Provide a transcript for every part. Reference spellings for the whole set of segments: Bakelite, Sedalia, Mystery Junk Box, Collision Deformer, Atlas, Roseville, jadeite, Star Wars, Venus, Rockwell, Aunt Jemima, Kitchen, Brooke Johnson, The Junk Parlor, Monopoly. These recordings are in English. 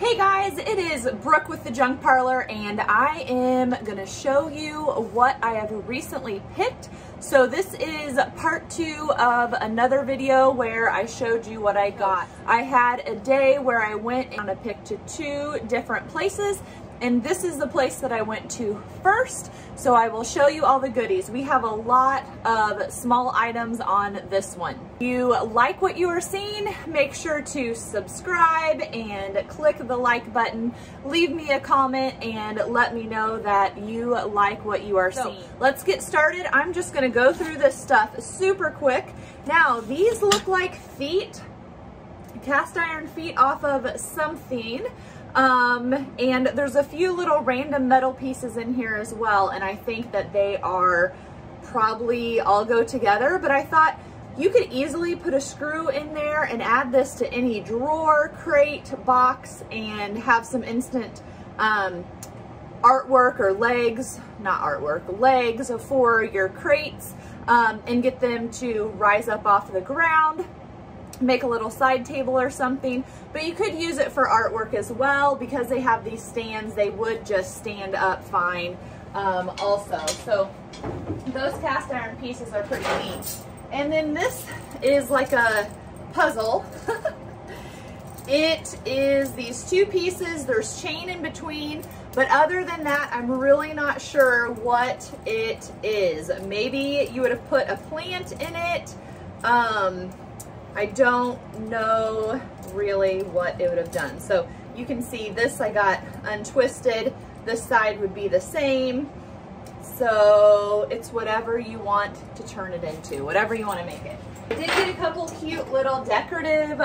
Hey guys, it is Brooke with The Junk Parlor, and I am gonna show you what I have recently picked. So this is part two of another video where I showed you what I got. I had a day where I went on a pick to two different places, and this is the place that I went to first. So I will show you all the goodies. We have a lot of small items on this one. If you like what you are seeing, make sure to subscribe and click the like button. Leave me a comment and let me know that you like what you are seeing. Let's get started. I'm just gonna go through this stuff super quick. Now, these look like feet, cast iron feet off of something. And there's a few little random metal pieces in here as well, and I think that they are probably all go together, but I thought you could easily put a screw in there and add this to any drawer, crate, box, and have some instant artwork or legs, not artwork, legs for your crates, and get them to rise up off the ground. Make a little side table or something, but you could use it for artwork as well because they have these stands. They would just stand up fine also. So those cast iron pieces are pretty neat. And then this is like a puzzle. It is these two pieces. There's chain in between, but other than that, I'm really not sure what it is. Maybe you would have put a plant in it. I don't know really what it would have done. So you can see this I got untwisted. This side would be the same. So it's whatever you want to turn it into, whatever you want to make it. I did get a couple cute little decorative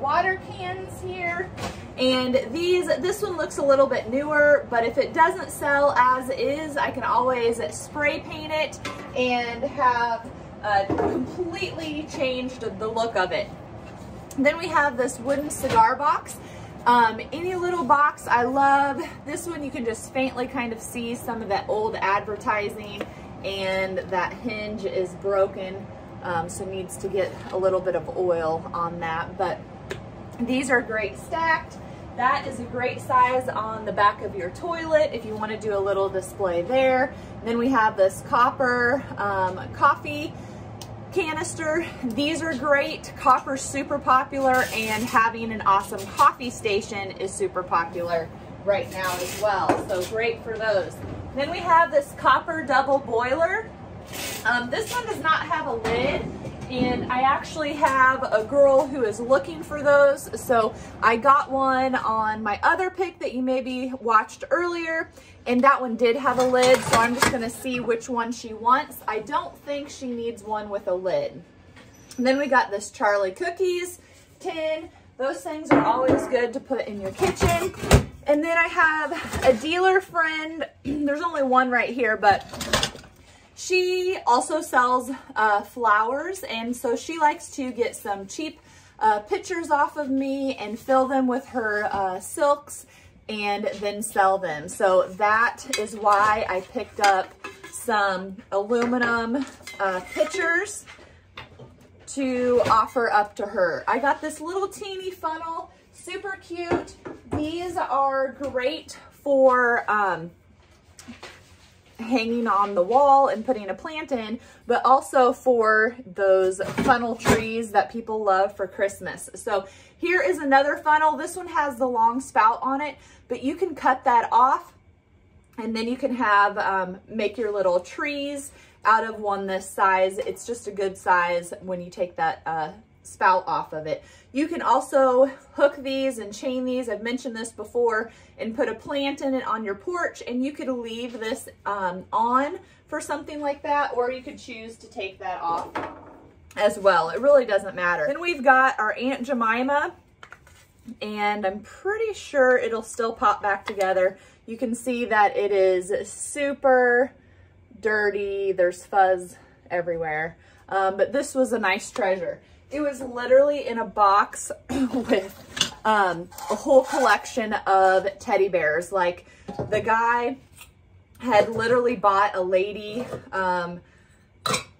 water cans here. And this one looks a little bit newer, but if it doesn't sell as is, I can always spray paint it and have completely changed the look of it. Then we have this wooden cigar box. Any little box I love. This one you can just faintly kind of see some of that old advertising, and that hinge is broken, so needs to get a little bit of oil on that, but these are great stacked. That is a great size on the back of your toilet if you want to do a little display there. And then we have this copper coffee canister. These are great. Copper's super popular, and having an awesome coffee station is super popular right now as well, so great for those. Then we have this copper double boiler. This one does not have a lid, and I actually have a girl who is looking for those, so I got one on my other pick that you maybe watched earlier, and that one did have a lid, so I'm just gonna see which one she wants. I don't think she needs one with a lid. And then we got this Charlie Cookies tin. Those things are always good to put in your kitchen. And then I have a dealer friend. There's only one right here, but she also sells flowers, and so she likes to get some cheap pictures off of me and fill them with her silks and then sell them. So that is why I picked up some aluminum pitchers to offer up to her. I got this little teeny funnel, super cute. These are great for hanging on the wall and putting a plant in, but also for those funnel trees that people love for Christmas. So here is another funnel. This one has the long spout on it, but you can cut that off, and then you can have make your little trees out of one this size. It's just a good size when you take that spout off of it. You can also hook these and chain these. I've mentioned this before, and put a plant in it on your porch, and you could leave this on for something like that, or you could choose to take that off as well. It really doesn't matter. Then we've got our Aunt Jemima, and I'm pretty sure it'll still pop back together. You can see that it is super dirty. There's fuzz everywhere, but this was a nice treasure. It was literally in a box with a whole collection of teddy bears. Like, the guy had literally bought a lady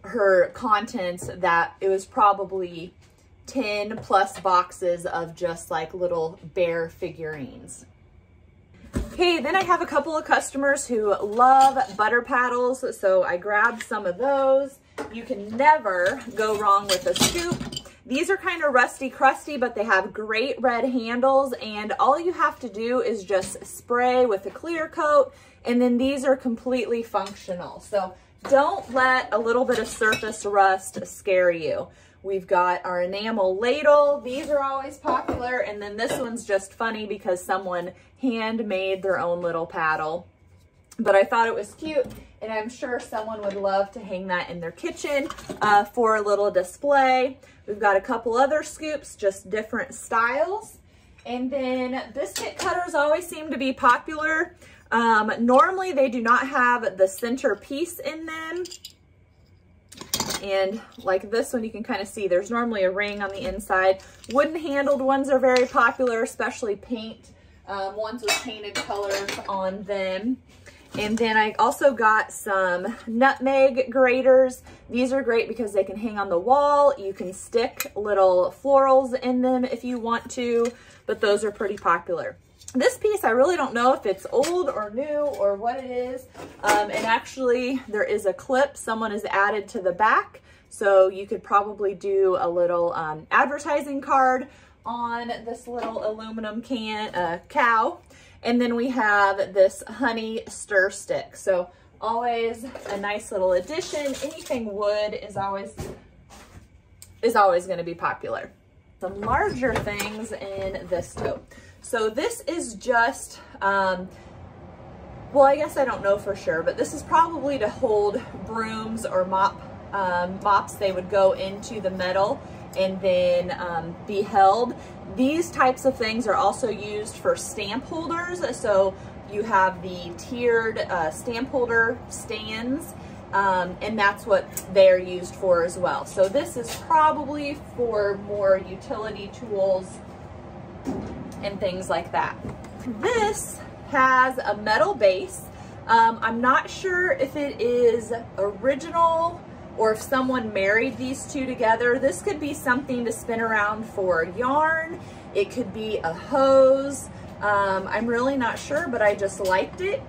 her contents that it was probably 10 plus boxes of just like little bear figurines. Okay, then I have a couple of customers who love butter paddles, so I grabbed some of those. You can never go wrong with a scoop. These are kind of rusty crusty, but they have great red handles, and all you have to do is just spray with a clear coat, and then these are completely functional. So don't let a little bit of surface rust scare you. We've got our enamel ladle. These are always popular. And then this one's just funny because someone handmade their own little paddle. But I thought it was cute, and I'm sure someone would love to hang that in their kitchen for a little display. We've got a couple other scoops, just different styles. And then biscuit cutters always seem to be popular. Normally they do not have the center piece in them. And like this one, you can kind of see there's normally a ring on the inside. Wooden handled ones are very popular, especially paint ones with painted colors on them. And then I also got some nutmeg graters. These are great because they can hang on the wall. You can stick little florals in them if you want to, but those are pretty popular. This piece, I really don't know if it's old or new or what it is. And actually there is a clip someone has added to the back. So you could probably do a little advertising card on this little aluminum can cow. And then we have this honey stir stick. So always a nice little addition. Anything wood is always gonna be popular. Some larger things in this tote. So this is just, well, I guess I don't know for sure, but this is probably to hold brooms or mops. They would go into the metal and then be held. These types of things are also used for stamp holders. So you have the tiered stamp holder stands, and that's what they're used for as well. So this is probably for more utility tools and things like that. This has a metal base. I'm not sure if it is original or if someone married these two together. This could be something to spin around for yarn. It could be a hose. I'm really not sure, but I just liked it.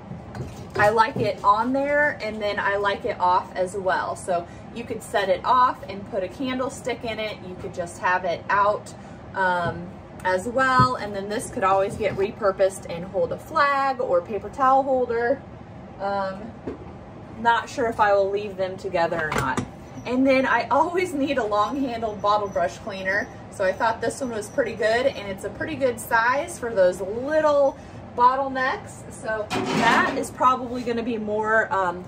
I like it on there, and then I like it off as well. So you could set it off and put a candlestick in it. You could just have it out as well, and then this could always get repurposed and hold a flag or paper towel holder. Not sure if I will leave them together or not. And then I always need a long-handled bottle brush cleaner, so I thought this one was pretty good, and it's a pretty good size for those little bottlenecks, so that is probably going to be more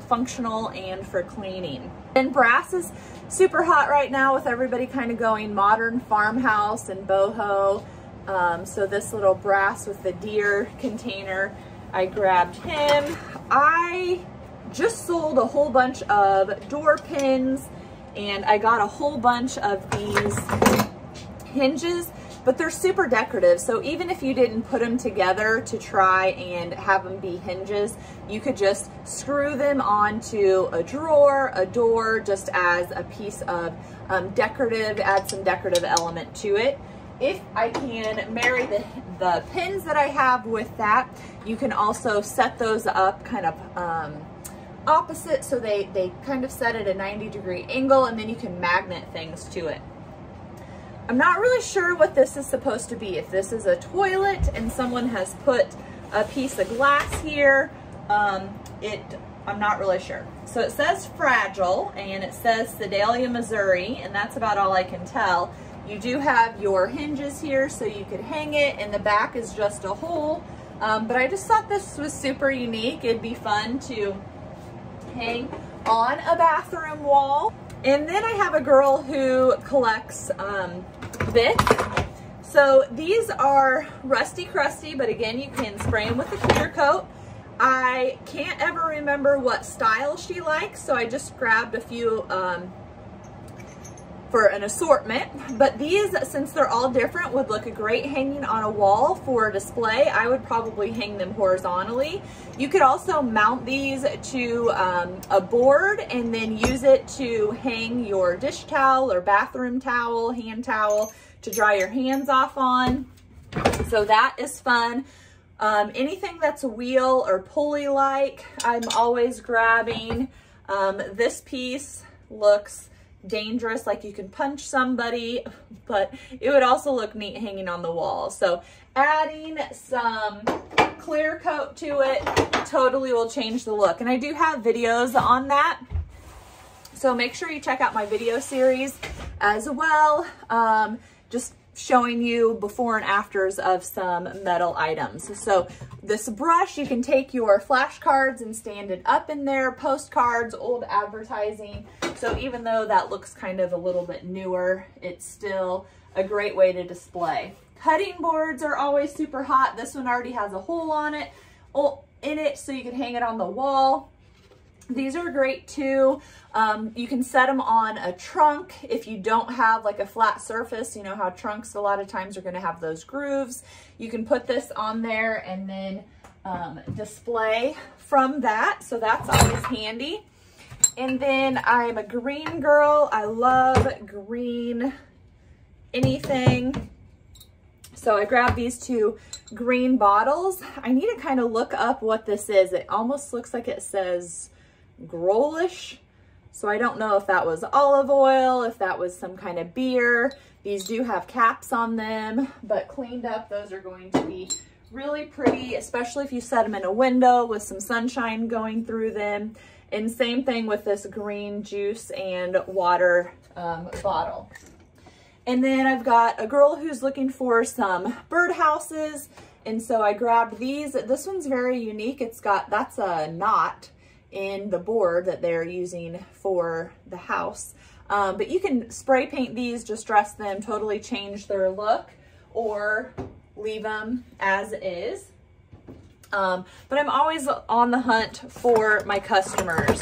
functional and for cleaning. And brass is super hot right now with everybody kind of going modern farmhouse and boho. So this little brass with the deer container, I grabbed him. I just sold a whole bunch of door pins, and I got a whole bunch of these hinges, but they're super decorative. So even if you didn't put them together to try and have them be hinges, you could just screw them onto a drawer, a door, just as a piece of decorative, add some decorative element to it. If I can marry the pins that I have with that, you can also set those up kind of opposite, so they kind of set at a 90-degree angle, and then you can magnet things to it. I'm not really sure what this is supposed to be. If this is a toilet and someone has put a piece of glass here, I'm not really sure. So it says fragile, and it says Sedalia, Missouri, and that's about all I can tell. You do have your hinges here, so you could hang it, and the back is just a hole. But I just thought this was super unique. It'd be fun to hang on a bathroom wall. And then I have a girl who collects bits. So these are rusty crusty, but again, you can spray them with a clear coat. I can't ever remember what style she likes, so I just grabbed a few for an assortment, but these, since they're all different, would look great hanging on a wall for display. I would probably hang them horizontally. You could also mount these to a board and then use it to hang your dish towel or bathroom towel, hand towel to dry your hands off on. So that is fun. Anything that's wheel or pulley like, I'm always grabbing. This piece looks dangerous, like you can punch somebody, but it would also look neat hanging on the wall. So adding some clear coat to it totally will change the look. And I do have videos on that, so make sure you check out my video series as well, just showing you before and afters of some metal items. So this brush, you can take your flashcards and stand it up in there, postcards, old advertising. So even though that looks kind of a little bit newer, it's still a great way to display. Cutting boards are always super hot. This one already has a hole on it, so you can hang it on the wall. These are great too. You can set them on a trunk if you don't have like a flat surface. You know how trunks a lot of times are going to have those grooves. You can put this on there and then display from that. So that's always handy. And then I'm a green girl. I love green anything. So I grabbed these two green bottles. I need to kind of look up what this is. It almost looks like it says Grolish. So I don't know if that was olive oil, if that was some kind of beer. These do have caps on them, but cleaned up, those are going to be really pretty, especially if you set them in a window with some sunshine going through them. And same thing with this green juice and water bottle. And then I've got a girl who's looking for some birdhouses. And so I grabbed these. This one's very unique. It's got, that's a knot in the board that they're using for the house, but you can spray paint these, just dress them, totally change their look, or leave them as is. But I'm always on the hunt for my customers.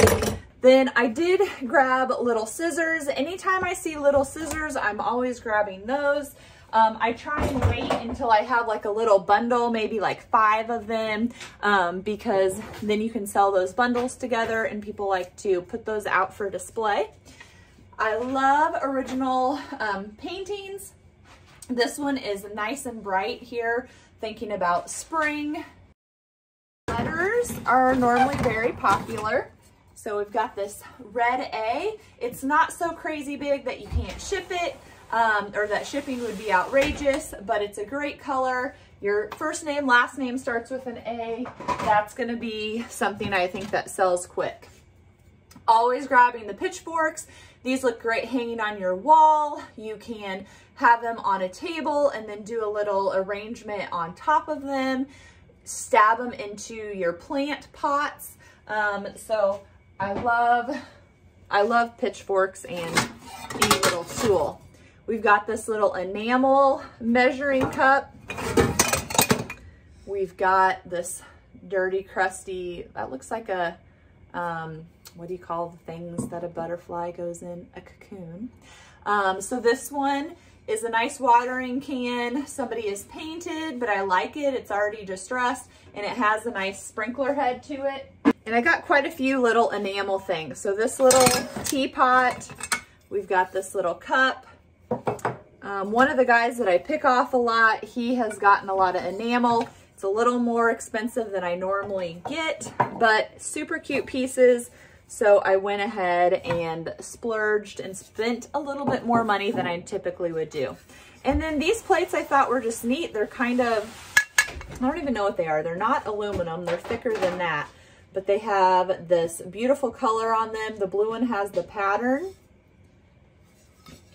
Then I did grab little scissors. Anytime I see little scissors, I'm always grabbing those. I try and wait until I have like a little bundle, maybe like 5 of them, because then you can sell those bundles together and people like to put those out for display. I love original paintings. This one is nice and bright here, thinking about spring. Letters are normally very popular. So we've got this red A. It's not so crazy big that you can't ship it. Or that shipping would be outrageous, but it's a great color. Your first name, last name starts with an A. That's going to be something I think that sells quick. Always grabbing the pitchforks. These look great hanging on your wall. You can have them on a table and then do a little arrangement on top of them. Stab them into your plant pots. So I love pitchforks and a little tool. We've got this little enamel measuring cup. We've got this dirty, crusty, that looks like a, what do you call the things that a butterfly goes in? A cocoon. So this one is a nice watering can. Somebody has painted, but I like it. It's already distressed and it has a nice sprinkler head to it. And I got quite a few little enamel things. So this little teapot, we've got this little cup. One of the guys that I pick off a lot, he has gotten a lot of enamel. It's a little more expensive than I normally get, but super cute pieces. So I went ahead and splurged and spent a little bit more money than I typically would do. And then these plates I thought were just neat. They're kind of, I don't even know what they are. They're not aluminum, they're thicker than that, but they have this beautiful color on them. The blue one has the pattern.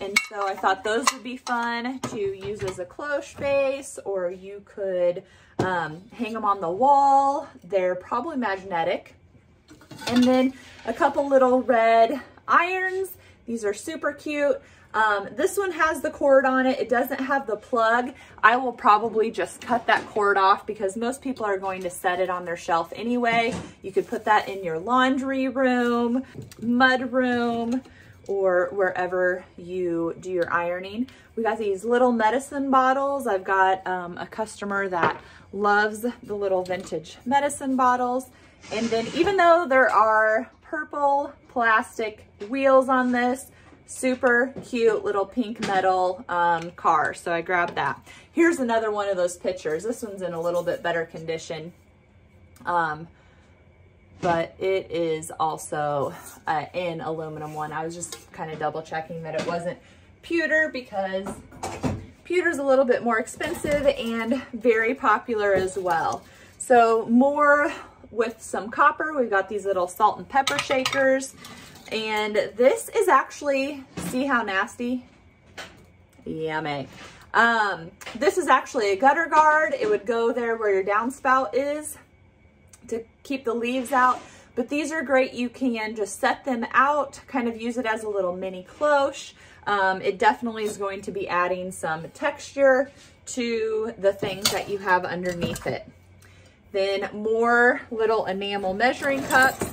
And so I thought those would be fun to use as a cloche base, or you could hang them on the wall. They're probably magnetic. And then a couple little red irons. These are super cute. This one has the cord on it. It doesn't have the plug. I will probably just cut that cord off because most people are going to set it on their shelf anyway. You could put that in your laundry room, mud room, or wherever you do your ironing. We got these little medicine bottles. I've got a customer that loves the little vintage medicine bottles. And then even though there are purple plastic wheels on this, super cute little pink metal car. So I grabbed that. Here's another one of those pictures. This one's in a little bit better condition. But it is also an aluminum one. I was just kind of double checking that it wasn't pewter, because pewter's a little bit more expensive and very popular as well. So more with some copper. We've got these little salt and pepper shakers. And this is actually, see how nasty? Yummy. This is actually a gutter guard. It would go there where your downspout is to keep the leaves out. But these are great. You can just set them out, kind of use it as a little mini cloche. It definitely is going to be adding some texture to the things that you have underneath it. Then more little enamel measuring cups.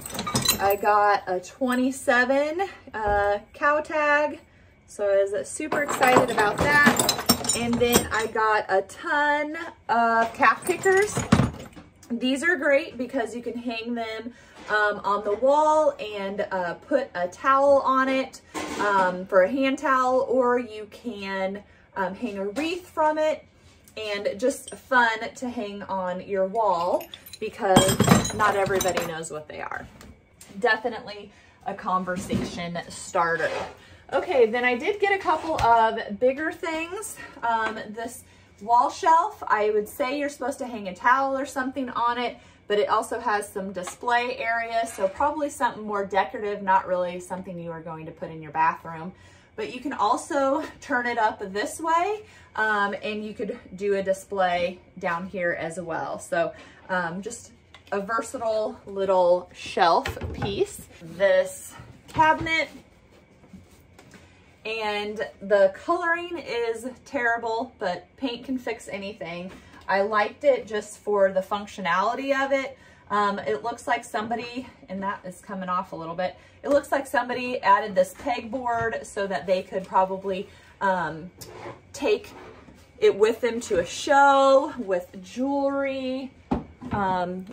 I got a 27 cow tag, so I was super excited about that. And then I got a ton of cap pickers. These are great because you can hang them on the wall and put a towel on it for a hand towel, or you can hang a wreath from it, and just fun to hang on your wall because not everybody knows what they are. Definitely a conversation starter. Okay, then I did get a couple of bigger things. This wall shelf, I would say you're supposed to hang a towel or something on it, but it also has some display area, so probably something more decorative, not really something you are going to put in your bathroom. But you can also turn it up this way, and you could do a display down here as well. So just a versatile little shelf piece. This cabinet, and the coloring is terrible, but paint can fix anything. I liked it just for the functionality of it. It looks like somebody, and that is coming off a little bit. It looks like somebody added this pegboard so that they could probably take it with them to a show with jewelry,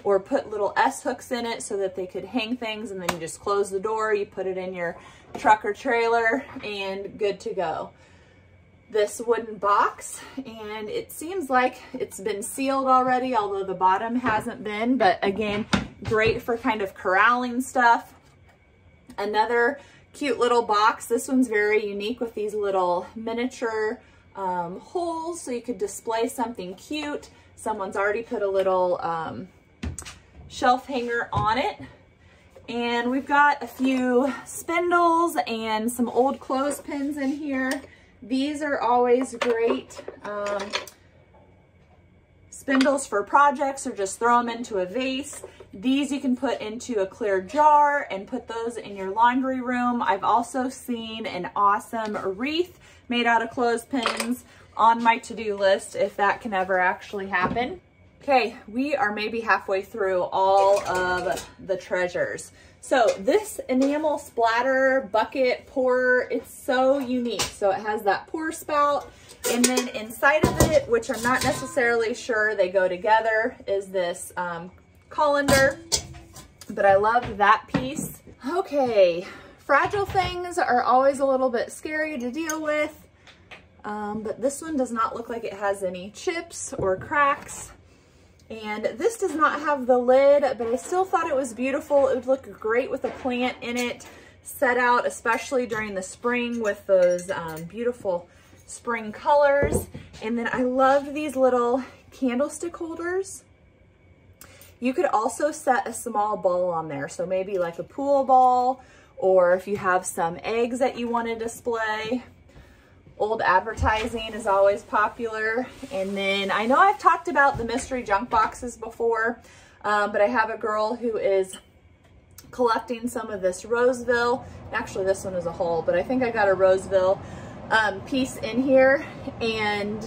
or put little S hooks in it so that they could hang things, and then you just close the door, you put it in your truck or trailer, and good to go. This wooden box, and it seems like it's been sealed already, although the bottom hasn't been, but again, great for kind of corralling stuff. Another cute little box. This one's very unique with these little miniature holes, so you could display something cute. Someone's already put a little shelf hanger on it. And we've got a few spindles and some old clothespins in here. These are always great spindles for projects, or just throw them into a vase. These you can put into a clear jar and put those in your laundry room. I've also seen an awesome wreath made out of clothespins on my to-do list, if that can ever actually happen. Okay, we are maybe halfway through all of the treasures. So this enamel splatter bucket pourer, it's so unique. So it has that pour spout, and then inside of it, which I'm not necessarily sure they go together, is this colander, but I love that piece. Okay, fragile things are always a little bit scary to deal with, but this one does not look like it has any chips or cracks. And this does not have the lid, but I still thought it was beautiful. It would look great with a plant in it, set out, especially during the spring with those beautiful spring colors. And then I love these little candlestick holders. You could also set a small ball on there. So maybe like a pool ball, or if you have some eggs that you want to display. Old advertising is always popular. And then I know I've talked about the mystery junk boxes before, but I have a girl who is collecting some of this Roseville. Actually, this one is a whole, but I think I got a Roseville piece in here. And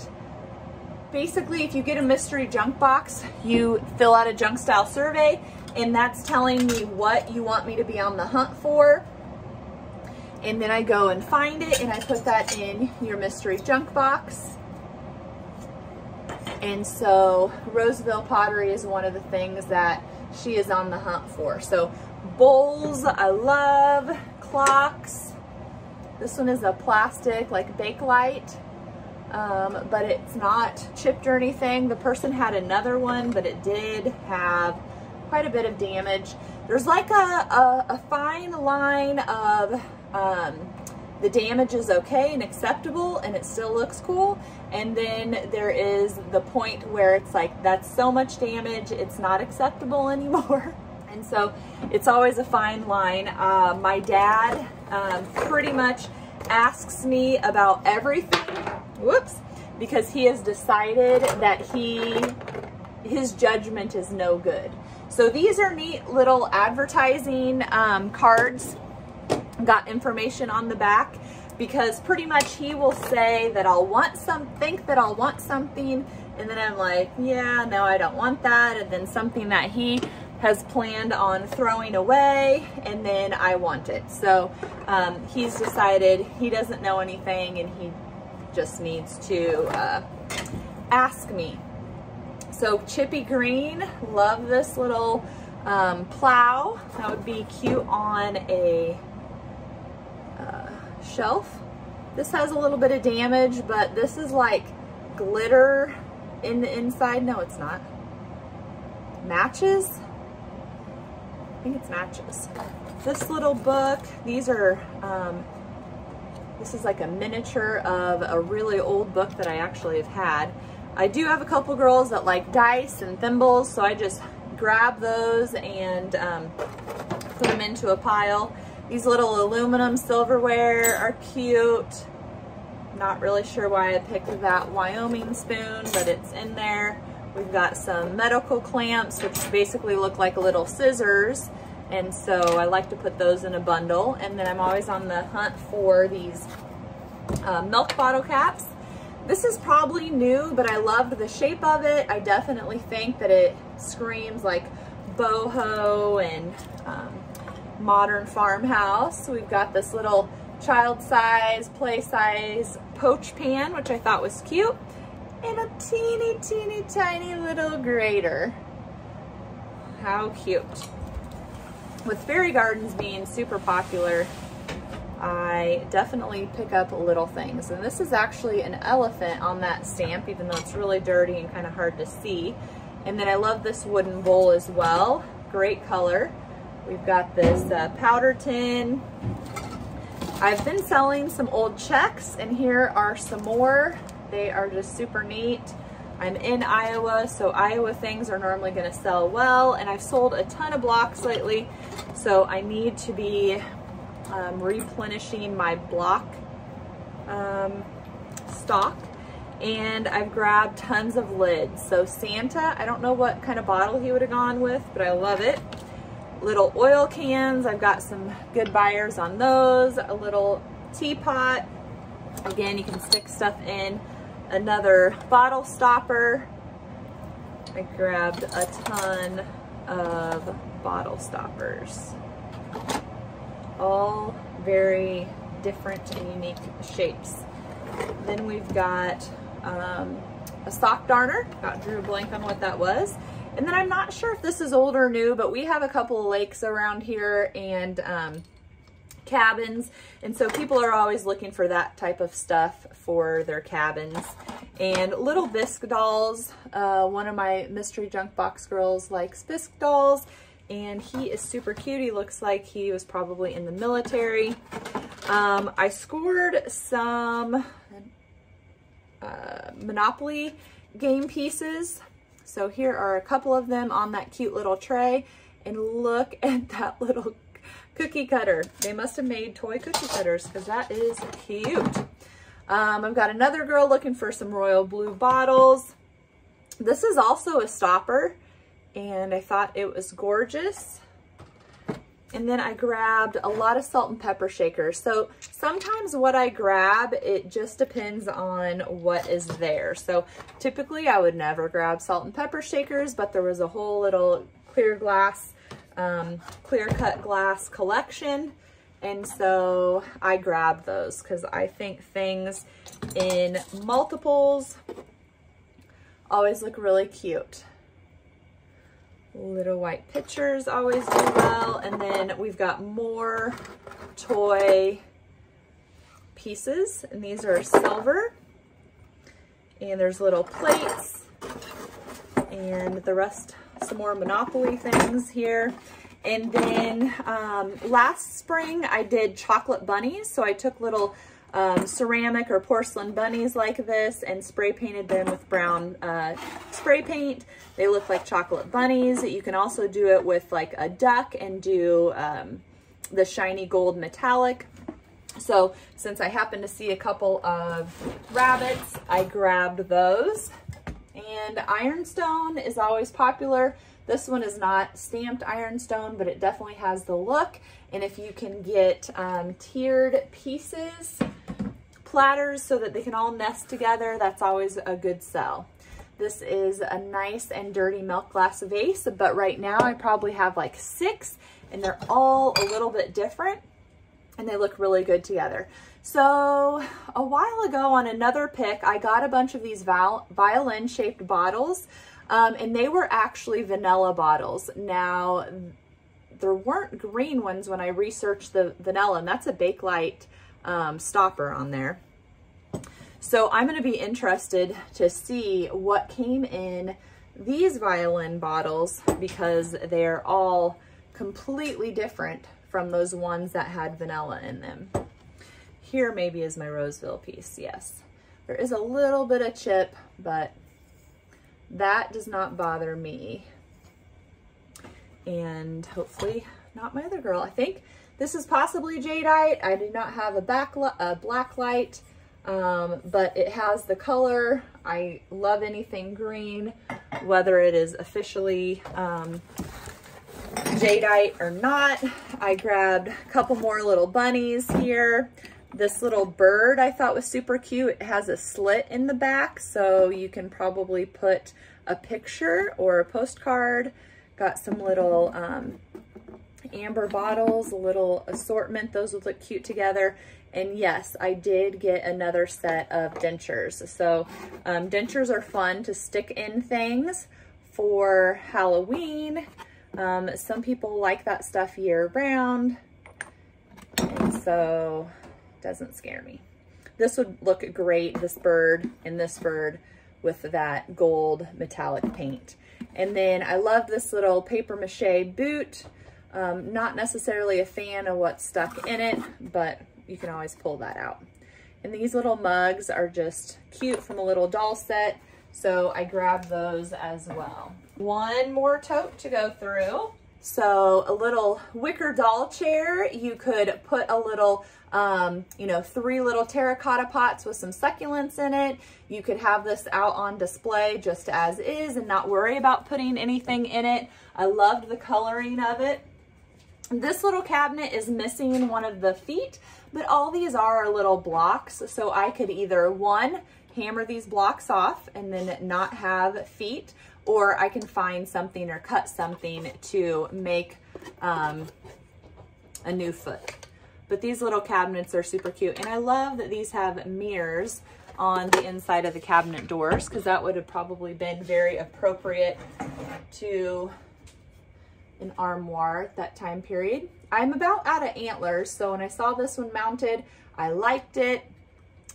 basically, if you get a mystery junk box, you fill out a junk style survey, and that's telling me what you want me to be on the hunt for. and then I go and find it and I put that in your mystery junk box. And so Roseville pottery is one of the things that she is on the hunt for. So bowls, I love, clocks. This one is a plastic like Bakelite, but it's not chipped or anything. The person had another one, but it did have quite a bit of damage. There's like a fine line of the damage is okay and acceptable and it still looks cool. And then there is the point where it's like, that's so much damage, it's not acceptable anymore. And so it's always a fine line. My dad pretty much asks me about everything, whoops, because he has decided that his judgment is no good. So these are neat little advertising cards, got information on the back, because pretty much he will say that I'll want something, and then I'm like, yeah, no, I don't want that, and then something that he has planned on throwing away, and then I want it. So he's decided he doesn't know anything and he just needs to ask me. So chippy green, love this little plow. That would be cute on a shelf. This has a little bit of damage, but this is like glitter in the inside. No, it's not. Matches? I think it's matches. This little book, these are, this is like a miniature of a really old book that I actually have had. I do have a couple girls that like dice and thimbles, so I just grab those and put them into a pile. These little aluminum silverware are cute. Not really sure why I picked that Wyoming spoon, but it's in there. We've got some medical clamps, which basically look like little scissors, and so I like to put those in a bundle. And then I'm always on the hunt for these milk bottle caps. This is probably new, but I loved the shape of it. I definitely think that it screams like boho and modern farmhouse. We've got this little child size, play size poach pan, which I thought was cute. And a teeny, teeny, tiny little grater. How cute. With fairy gardens being super popular, I definitely pick up little things. And this is actually an elephant on that stamp, even though it's really dirty and kind of hard to see. And then I love this wooden bowl as well. Great color. We've got this powder tin. I've been selling some old checks, and here are some more. They are just super neat. I'm in Iowa, so Iowa things are normally gonna sell well, and I've sold a ton of blocks lately, so I need to be replenishing my block stock. And I've grabbed tons of lids. So Santa, I don't know what kind of bottle he would have gone with, but I love it. Little oil cans, I've got some good buyers on those. A little teapot. Again, you can stick stuff in. Another bottle stopper. I grabbed a ton of bottle stoppers. All very different and unique shapes. Then we've got a sock darner. Drew a blank on what that was. And then I'm not sure if this is old or new, but we have a couple of lakes around here and cabins, and so people are always looking for that type of stuff for their cabins. And little bisque dolls, one of my mystery junk box girls likes bisque dolls, and he is super cute. He looks like he was probably in the military. I scored some Monopoly game pieces, so here are a couple of them on that cute little tray. And look at that little cookie cutter. They must have made toy cookie cutters, because that is cute. I've got another girl looking for some royal blue bottles. This is also a stopper, and I thought it was gorgeous. And then I grabbed a lot of salt and pepper shakers. So sometimes what I grab, it just depends on what is there. So typically I would never grab salt and pepper shakers, but there was a whole little clear glass clear cut glass collection, And so I grabbed those because I think things in multiples always look really cute. Little white pictures always do well. And then we've got more toy pieces, and these are silver. And there's little plates and the rest, some more Monopoly things here. And then last spring I did chocolate bunnies. So I took little ceramic or porcelain bunnies like this and spray painted them with brown spray paint. They look like chocolate bunnies. You can also do it with like a duck and do the shiny gold metallic. So since I happened to see a couple of rabbits, I grabbed those. And ironstone is always popular. This one is not stamped ironstone, but it definitely has the look. And if you can get tiered pieces, platters, so that they can all nest together, that's always a good sell. This is a nice and dirty milk glass vase, but right now I probably have like 6, and they're all a little bit different, and they look really good together. So a while ago on another pick, I got a bunch of these violin-shaped bottles. And they were actually vanilla bottles. Now, there weren't green ones when I researched the vanilla, and that's a Bakelite stopper on there. So I'm gonna be interested to see what came in these violin bottles, because they're all completely different from those ones that had vanilla in them. Here maybe is my Roseville piece, yes. There is a little bit of chip, but that does not bother me. And hopefully not my other girl. I think this is possibly jadeite. I do not have a black light, but it has the color. I love anything green, whether it is officially jadeite or not. I grabbed a couple more little bunnies here. This little bird I thought was super cute. It has a slit in the back, so you can probably put a picture or a postcard. Got some little amber bottles, a little assortment. Those would look cute together. And yes, I did get another set of dentures. So dentures are fun to stick in things for Halloween. Some people like that stuff year round. And so doesn't scare me. This would look great, this bird and this bird, with that gold metallic paint. And then I love this little paper mache boot. Not necessarily a fan of what's stuck in it, but you can always pull that out. And these little mugs are just cute from a little doll set, so I grabbed those as well. One more tote to go through. So a little wicker doll chair. You could put a little, you know, 3 little terracotta pots with some succulents in it. You could have this out on display just as is and not worry about putting anything in it. I loved the coloring of it. This little cabinet is missing one of the feet, but all these are little blocks. So I could either, one, hammer these blocks off and then not have feet, or I can find something or cut something to make a new foot. But these little cabinets are super cute. And I love that these have mirrors on the inside of the cabinet doors, because that would have probably been very appropriate to an armoire at that time period. I'm about out of antlers, so when I saw this one mounted, I liked it.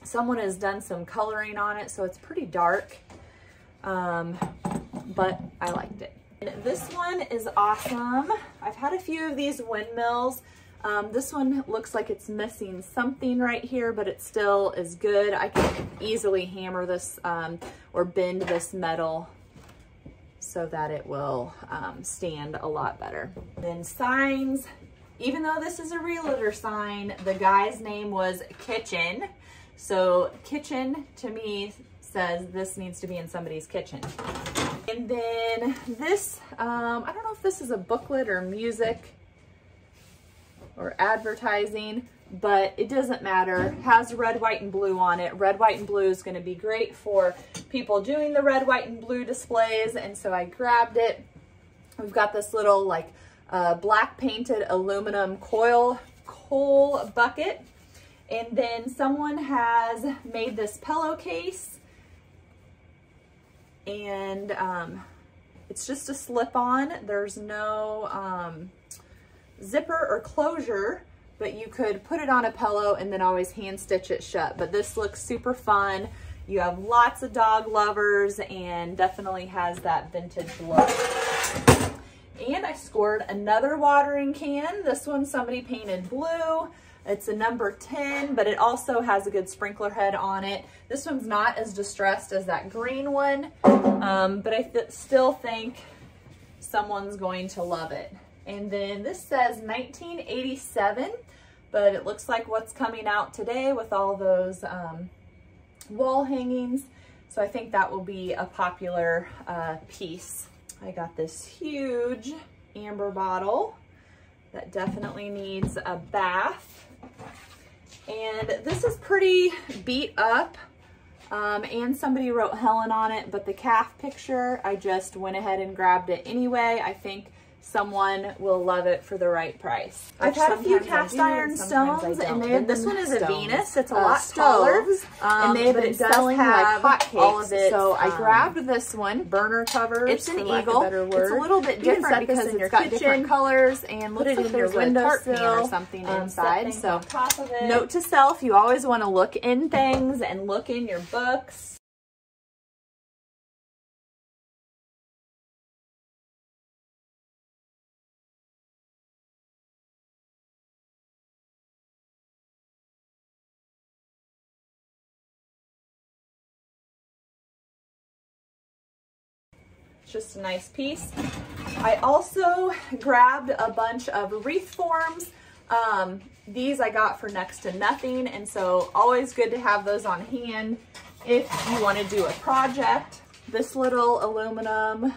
Someone has done some coloring on it, so it's pretty dark. But I liked it. And this one is awesome. I've had a few of these windmills. This one looks like it's missing something right here, but it still is good. I can easily hammer this or bend this metal so that it will stand a lot better. Then signs. Even though this is a realtor sign, the guy's name was Kitchen. So Kitchen to me says this needs to be in somebody's kitchen. And then this, I don't know if this is a booklet or music or advertising, but it doesn't matter. It has red, white, and blue on it. Red, white, and blue is gonna be great for people doing the red, white, and blue displays, and so I grabbed it. We've got this little like black painted aluminum coil coal bucket. And then someone has made this pillowcase, and it's just a slip-on. There's no zipper or closure, but you could put it on a pillow and then always hand stitch it shut. But this looks super fun. You have lots of dog lovers and definitely has that vintage look. And I scored another watering can. This one somebody painted blue. It's a number 10, but it also has a good sprinkler head on it. This one's not as distressed as that green one, but I still think someone's going to love it. And then this says 1987, but it looks like what's coming out today with all those wall hangings. So I think that will be a popular piece. I got this huge amber bottle that definitely needs a bath. And this is pretty beat up, and somebody wrote Helen on it, but the calf picture, I just went ahead and grabbed it anyway. I think someone will love it for the right price. I've had a few cast iron stones, and this one is a Venus. It's a lot taller, and they've been selling like hotcakes. So I grabbed this one. Burner covers. It's an eagle. It's a little bit different because it's got different colors, and looks like there's windowsill or something inside. So note to self: you always want to look in things and look in your books. Just a nice piece. I also grabbed a bunch of wreath forms. These I got for next to nothing, and so always good to have those on hand if you want to do a project. This little aluminum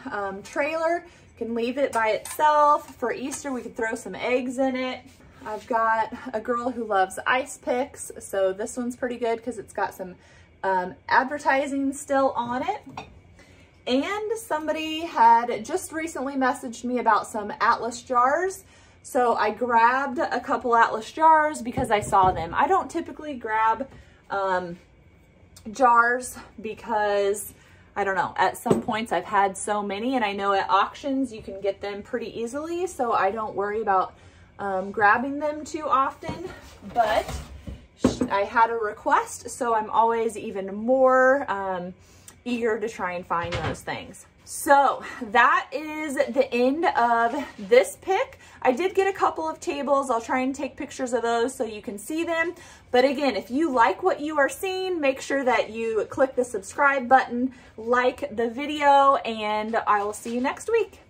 trailer, you can leave it by itself. For Easter, we could throw some eggs in it. I've got a girl who loves ice picks, so this one's pretty good because it's got some advertising still on it. And somebody had just recently messaged me about some Atlas jars. So I grabbed a couple Atlas jars because I saw them. I don't typically grab jars because, I don't know, at some points I've had so many, and I know at auctions you can get them pretty easily. So I don't worry about grabbing them too often, but I had a request. So I'm always even more eager to try and find those things. So that is the end of this pick. I did get a couple of tables. I'll try and take pictures of those so you can see them. But again, if you like what you are seeing, make sure that you click the subscribe button, like the video, and I will see you next week.